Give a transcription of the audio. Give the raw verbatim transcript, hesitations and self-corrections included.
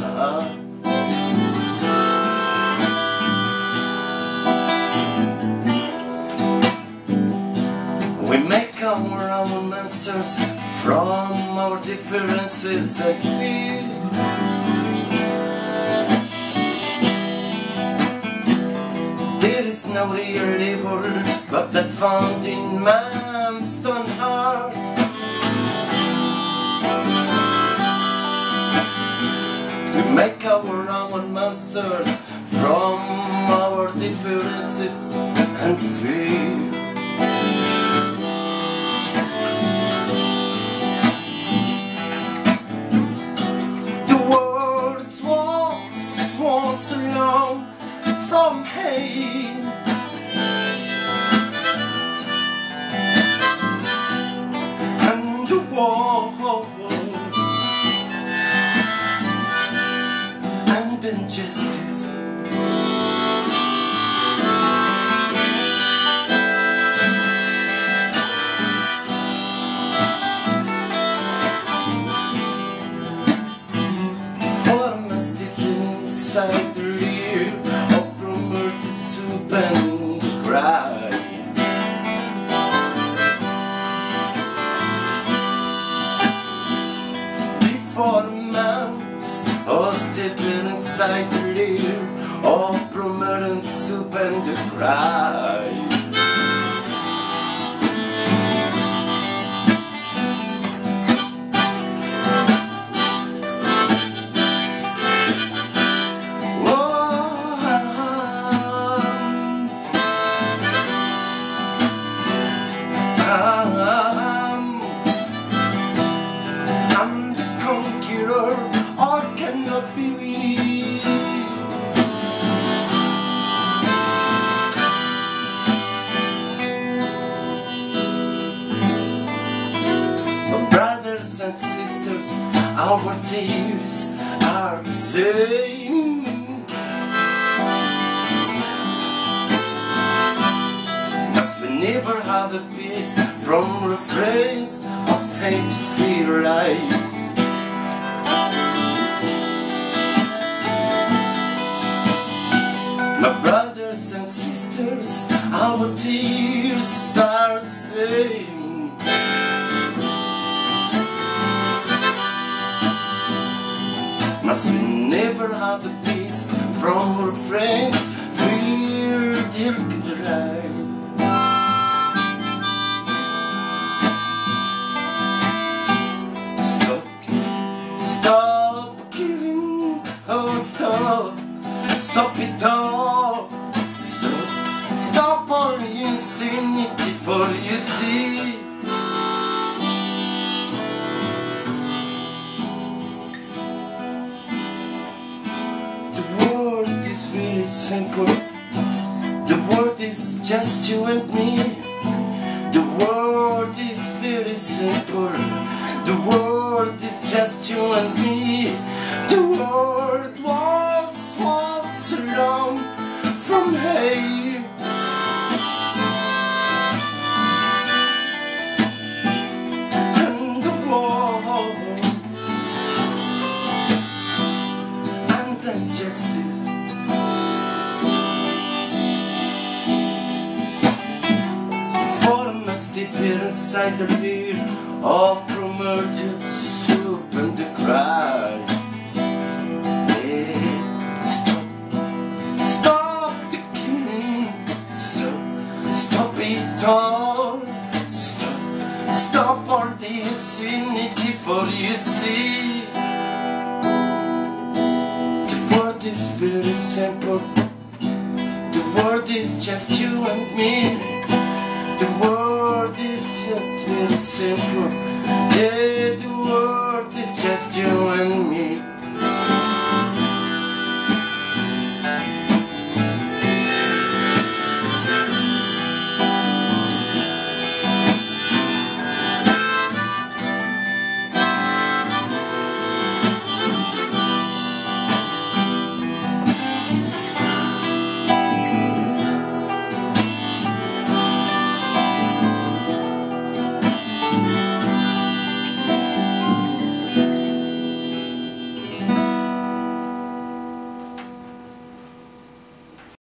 love. We make our own monsters from our differences that feel. There is no real evil but that found in man's stone heart. We make our own monsters from our differences and feel. From pain, and the war, and injustice. Form is deep inside the rear. And cry. Before months, or stepping inside the rear of promoting soup and the cry. And sisters, our tears are the same. But we never have a peace from refrains of hate, fear, lies. My brothers and sisters, our tears are the same. Must we never have a peace from our friends, fear, dear life. Stop, stop killing, oh stop, stop it all. Stop, stop all insanity, for you see. Simple. The world is just you and me. The world is very simple. The world is just you and me. The world was once alone from hate. And the war and injustice. Inside the rear of promoted soup and the cry. Yeah. Stop, stop the killing. Stop, stop it all. Stop, stop all the insanity, for you see. The world is very simple. The world is just you and me. The world is just very simple. Yeah, the world is just you and me.